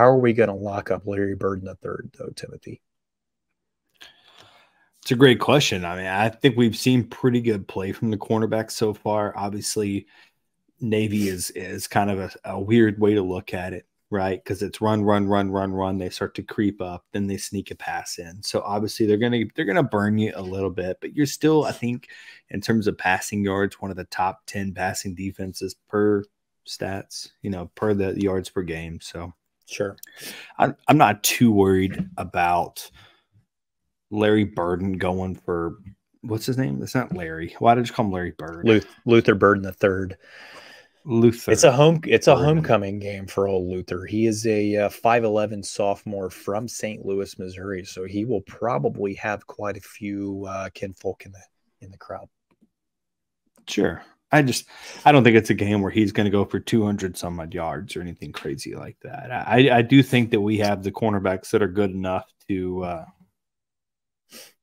How are we going to lock up Larry Burden III, though, Timothy? It's a great question. I mean, I think we've seen pretty good play from the cornerback so far. Obviously, Navy is kind of a weird way to look at it, right? Because it's run. They start to creep up, then they sneak a pass in. So obviously they're gonna burn you a little bit, but you're still, I think, in terms of passing yards, one of the top 10 passing defenses per stats, you know, per the yards per game. So sure, I'm not too worried about Larry Burden going for what's his name? It's not Larry. Why did you call him Larry Burden? Luther Burden III. Luther. It's a homecoming game for old Luther. He is a 5'11" sophomore from St. Louis, Missouri. So he will probably have quite a few kinfolk in the crowd. Sure. I don't think it's a game where he's going to go for 200-some-odd yards or anything crazy like that. I do think that we have the cornerbacks that are good enough to.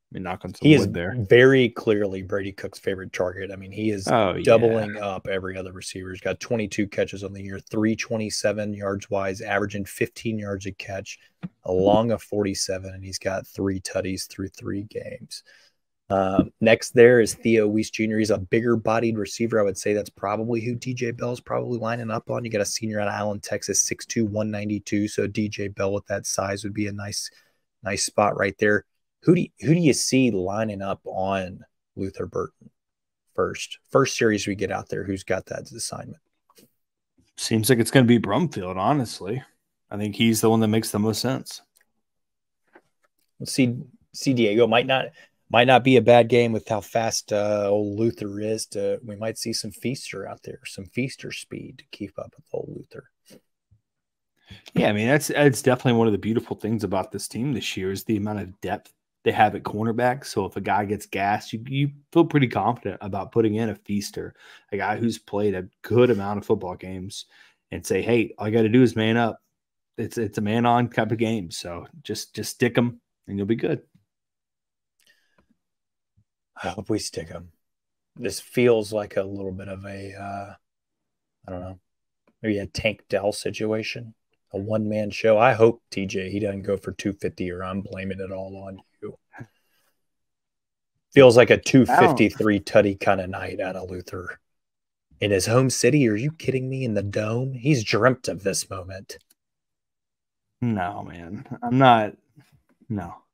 I mean, knock on some wood there. He is very clearly Brady Cook's favorite target. I mean, he is doubling up every other receiver. He's got 22 catches on the year, 327 yards wise, averaging 15 yards a catch, along a 47, and he's got 3 tutties through 3 games. Next there is Theo Weiss Jr. He's a bigger-bodied receiver. I would say that's probably who DJ Bell's probably lining up on. You got a senior out of Allen, Texas, 6'2", 192, so DJ Bell with that size would be a nice spot right there. Who do you see lining up on Luther Burden first? First series we get out there, who's got that assignment? Seems like it's going to be Brumfield, honestly. I think he's the one that makes the most sense. Let's see. C.D.A. might not be a bad game with how fast old Luther is. We might see some Feaster out there, some Feaster speed to keep up with old Luther. Yeah, I mean, that's definitely one of the beautiful things about this team this year is the amount of depth they have at cornerback. So if a guy gets gassed, you feel pretty confident about putting in a Feaster, a guy who's played a good amount of football games, and say, hey, all I got to do is man up. It's a man-on type of game. So just stick them, and you'll be good. I hope we stick them. This feels like a little bit of a, I don't know, maybe a Tank Dell situation. A one-man show. I hope, TJ, he doesn't go for 250 or I'm blaming it all on you. Feels like a 253 tutty kind of night out of Luther. In his home city, are you kidding me? In the dome? He's dreamt of this moment. No, man. I'm not. No.